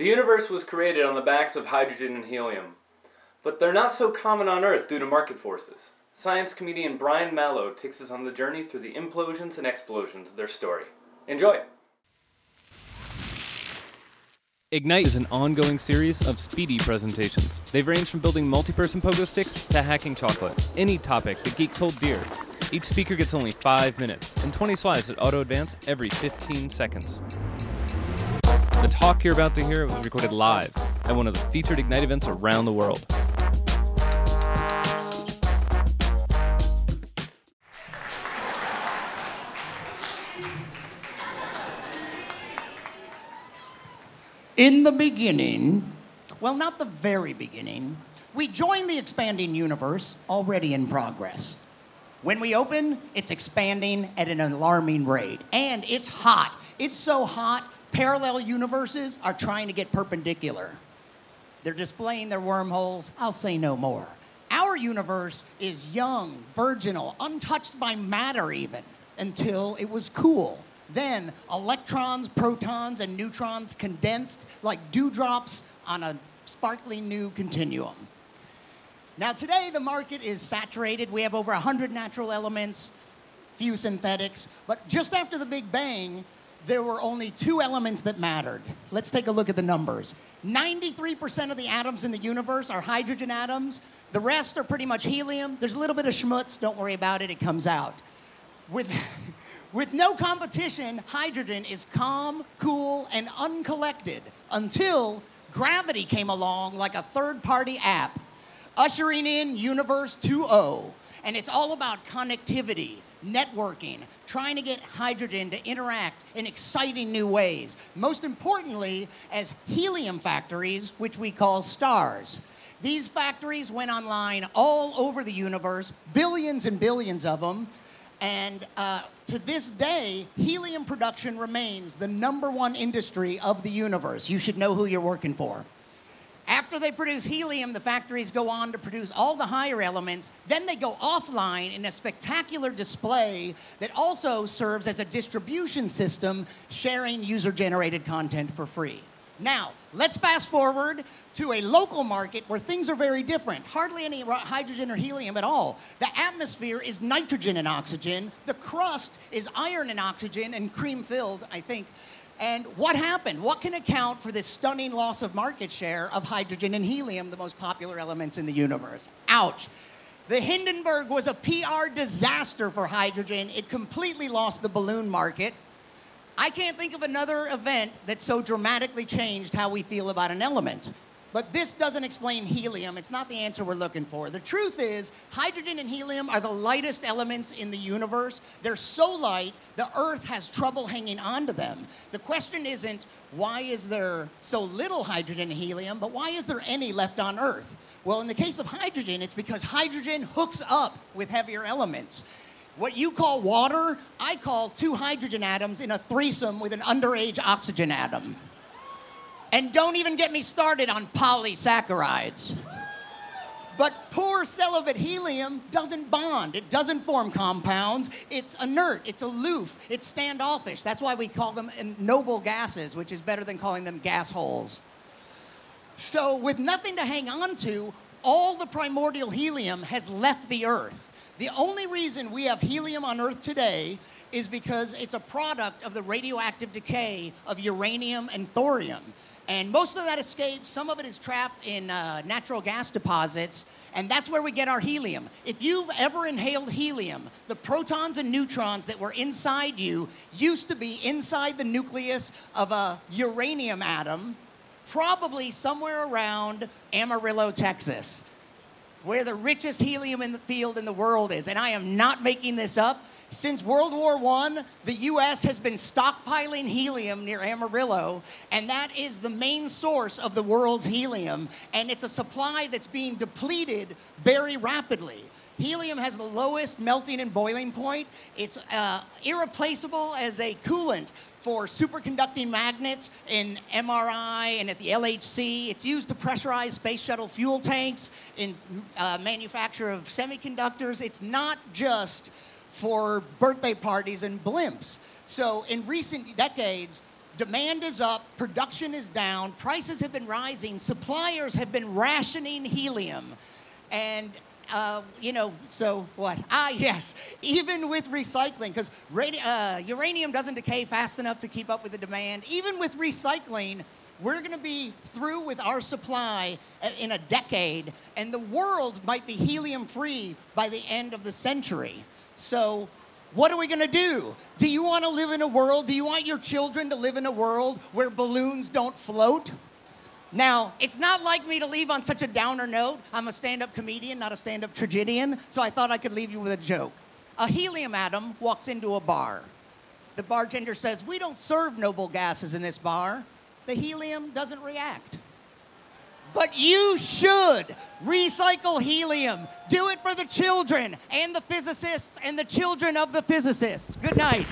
The universe was created on the backs of hydrogen and helium, but they're not so common on Earth due to market forces. Science comedian Brian Malow takes us on the journey through the implosions and explosions of their story. Enjoy! Ignite is an ongoing series of speedy presentations. They've ranged from building multi-person pogo sticks to hacking chocolate, any topic the geeks hold dear. Each speaker gets only 5 minutes and 20 slides that auto-advance every 15 seconds. The talk you're about to hear was recorded live at one of the featured Ignite events around the world. In the beginning, well, not the very beginning, we join the expanding universe already in progress. When we open, it's expanding at an alarming rate, and it's hot. It's so hot, parallel universes are trying to get perpendicular. They're displaying their wormholes. I'll say no more. Our universe is young, virginal, untouched by matter even, until it was cool. Then electrons, protons, and neutrons condensed like dewdrops on a sparkly new continuum. Now today the market is saturated. We have over 100 natural elements, few synthetics, but just after the Big Bang, there were only 2 elements that mattered. Let's take a look at the numbers. 93% of the atoms in the universe are hydrogen atoms. The rest are pretty much helium. There's a little bit of schmutz. Don't worry about it. It comes out. With no competition, hydrogen is calm, cool, and uncollected until gravity came along like a third-party app, ushering in Universe 2.0. And it's all about connectivity, networking, trying to get hydrogen to interact in exciting new ways. Most importantly, as helium factories, which we call stars. These factories went online all over the universe, billions and billions of them. And to this day, helium production remains the #1 industry of the universe. You should know who you're working for. After they produce helium, the factories go on to produce all the higher elements. Then they go offline in a spectacular display that also serves as a distribution system, sharing user-generated content for free. Now, let's fast forward to a local market where things are very different. Hardly any hydrogen or helium at all. The atmosphere is nitrogen and oxygen. The crust is iron and oxygen and cream-filled, I think. And what happened? What can account for this stunning loss of market share of hydrogen and helium, the most popular elements in the universe? Ouch. The Hindenburg was a PR disaster for hydrogen. It completely lost the balloon market. I can't think of another event that so dramatically changed how we feel about an element. But this doesn't explain helium. It's not the answer we're looking for. The truth is, hydrogen and helium are the lightest elements in the universe. They're so light, the Earth has trouble hanging on to them. The question isn't, why is there so little hydrogen and helium, but why is there any left on Earth? Well, in the case of hydrogen, it's because hydrogen hooks up with heavier elements. What you call water, I call 2 hydrogen atoms in a threesome with an underage oxygen atom. And don't even get me started on polysaccharides. But poor celibate helium doesn't bond. It doesn't form compounds. It's inert. It's aloof. It's standoffish. That's why we call them noble gases, which is better than calling them gas holes. So with nothing to hang on to, all the primordial helium has left the Earth. The only reason we have helium on Earth today is because it's a product of the radioactive decay of uranium and thorium. And most of that escapes. Some of it is trapped in natural gas deposits, and that's where we get our helium. If you've ever inhaled helium, the protons and neutrons that were inside you used to be inside the nucleus of a uranium atom, probably somewhere around Amarillo, Texas, where the richest helium in the field in the world is. And I am not making this up. Since World War I, the US has been stockpiling helium near Amarillo, and that is the main source of the world's helium. And it's a supply that's being depleted very rapidly. Helium has the lowest melting and boiling point. It's irreplaceable as a coolant for superconducting magnets in MRI and at the LHC. It's used to pressurize space shuttle fuel tanks in manufacture of semiconductors. It's not just for birthday parties and blimps. So in recent decades, Demand is up, production is down, prices have been rising, suppliers have been rationing helium. And, you know, so what? Ah, yes, even with recycling, because uranium doesn't decay fast enough to keep up with the demand. Even with recycling, we're going to be through with our supply in a decade, and the world might be helium-free by the end of the century. So what are we going to do? Do you want to live in a world? Do you want your children to live in a world where balloons don't float? Now, it's not like me to leave on such a downer note. I'm a stand-up comedian, not a stand-up tragedian, so I thought I could leave you with a joke. A helium atom walks into a bar. The bartender says, "We don't serve noble gases in this bar." The helium doesn't react. But you should recycle helium. Do it for the children and the physicists and the children of the physicists. Good night.